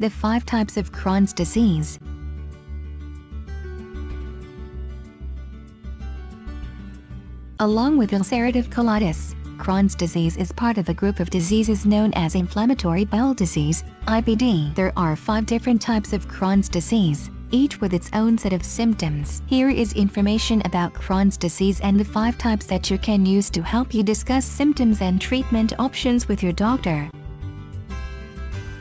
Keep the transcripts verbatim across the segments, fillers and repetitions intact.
The five types of Crohn's disease. Along with ulcerative colitis, Crohn's disease is part of a group of diseases known as inflammatory bowel disease, I B D. There are five different types of Crohn's disease, each with its own set of symptoms. Here is information about Crohn's disease and the five types that you can use to help you discuss symptoms and treatment options with your doctor.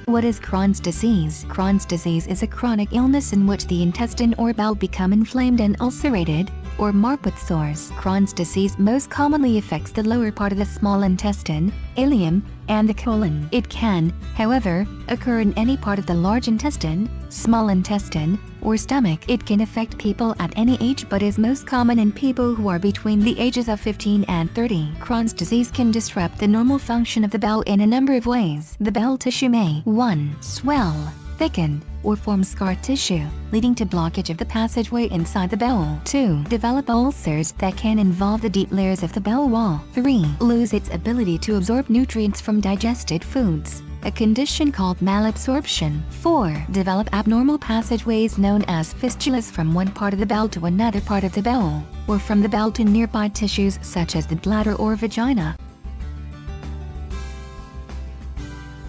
What is Crohn's disease? Crohn's disease is a chronic illness in which the intestine or bowel become inflamed and ulcerated, or marked with sores. Crohn's disease most commonly affects the lower part of the small intestine, ileum, and the colon. It can, however, occur in any part of the large intestine, small intestine, or stomach. It can affect people at any age but is most common in people who are between the ages of fifteen and thirty. Crohn's disease can disrupt the normal function of the bowel in a number of ways. The bowel tissue may one Swell, thicken, or form scar tissue, leading to blockage of the passageway inside the bowel. two Develop ulcers that can involve the deep layers of the bowel wall. three Lose its ability to absorb nutrients from digested foods, a condition called malabsorption. four Develop abnormal passageways known as fistulas from one part of the bowel to another part of the bowel, or from the bowel to nearby tissues such as the bladder or vagina.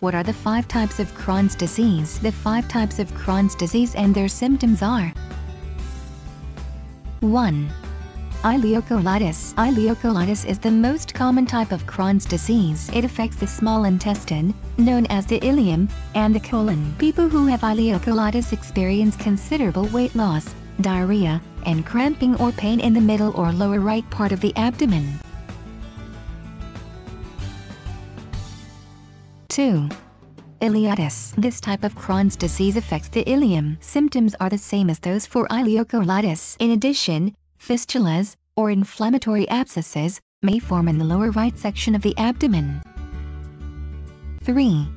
What are the five types of Crohn's disease? The five types of Crohn's disease and their symptoms are: one Ileocolitis. Ileocolitis is the most common type of Crohn's disease. It affects the small intestine, known as the ileum, and the colon. People who have ileocolitis experience considerable weight loss, diarrhea, and cramping or pain in the middle or lower right part of the abdomen. two Ileitis. This type of Crohn's disease affects the ileum. Symptoms are the same as those for ileocolitis. In addition, fistulas, or inflammatory abscesses, may form in the lower right section of the abdomen. three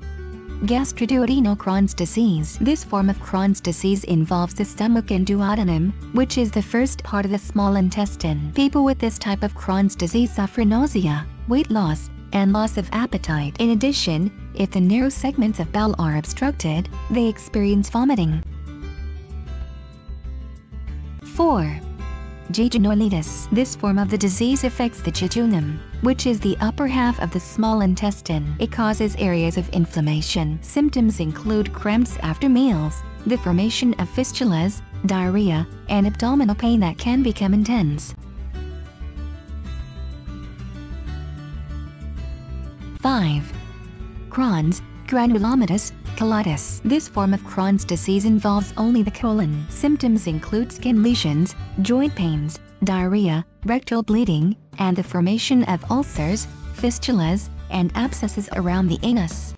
Gastroduodenal Crohn's disease. This form of Crohn's disease involves the stomach and duodenum, which is the first part of the small intestine. People with this type of Crohn's disease suffer nausea, weight loss, and loss of appetite. In addition, if the narrow segments of bowel are obstructed, they experience vomiting. four Jejunoileitis. This form of the disease affects the jejunum, which is the upper half of the small intestine. It causes areas of inflammation. Symptoms include cramps after meals, the formation of fistulas, diarrhea, and abdominal pain that can become intense. five Crohn's granulomatous colitis. This form of Crohn's disease involves only the colon. Symptoms include skin lesions, joint pains, diarrhea, rectal bleeding, and the formation of ulcers, fistulas, and abscesses around the anus.